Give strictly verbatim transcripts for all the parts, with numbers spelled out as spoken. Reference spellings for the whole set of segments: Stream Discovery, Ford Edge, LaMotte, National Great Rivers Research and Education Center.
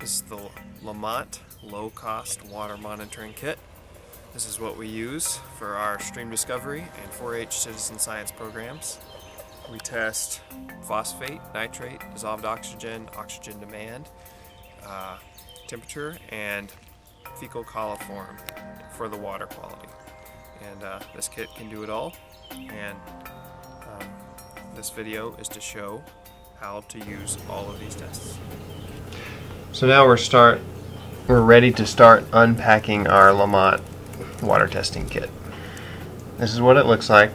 This is the LaMotte low-cost water monitoring kit. This is what we use for our Stream Discovery and four H citizen science programs. We test phosphate, nitrate, dissolved oxygen, oxygen demand, uh, temperature, and fecal coliform for the water quality. And uh, this kit can do it all. And um, this video is to show how to use all of these tests. So now we're start. We're ready to start unpacking our LaMotte water testing kit. This is what it looks like.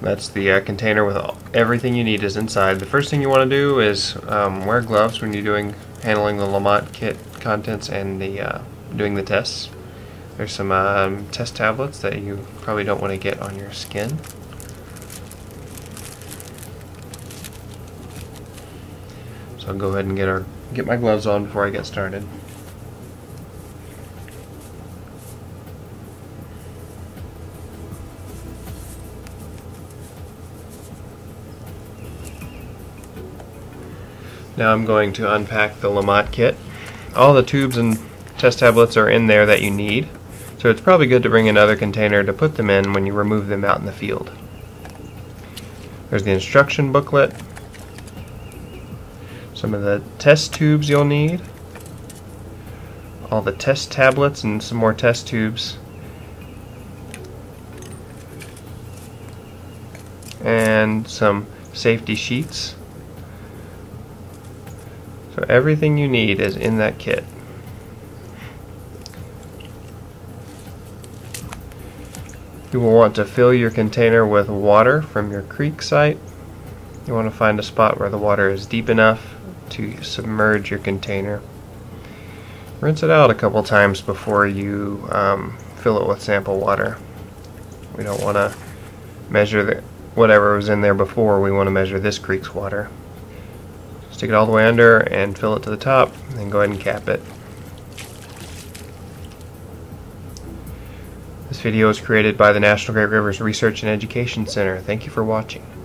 That's the uh, container with all, everything you need is inside. The first thing you want to do is um, wear gloves when you're doing handling the LaMotte kit contents and the uh, doing the tests. There's some um, test tablets that you probably don't want to get on your skin. So I'll go ahead and get our get my gloves on before I get started. Now I'm going to unpack the LaMotte kit. All the tubes and test tablets are in there that you need, so it's probably good to bring another container to put them in when you remove them out in the field. There's the instruction booklet, some of the test tubes you'll need, all the test tablets and some more test tubes, and some safety sheets. So everything you need is in that kit. You will want to fill your container with water from your creek site. You want to find a spot where the water is deep enough to submerge your container. Rinse it out a couple times before you um, fill it with sample water. We don't want to measure the, whatever was in there before. We want to measure this creek's water. Stick it all the way under and fill it to the top, and go ahead and cap it. This video is created by the National Great Rivers Research and Education Center. Thank you for watching.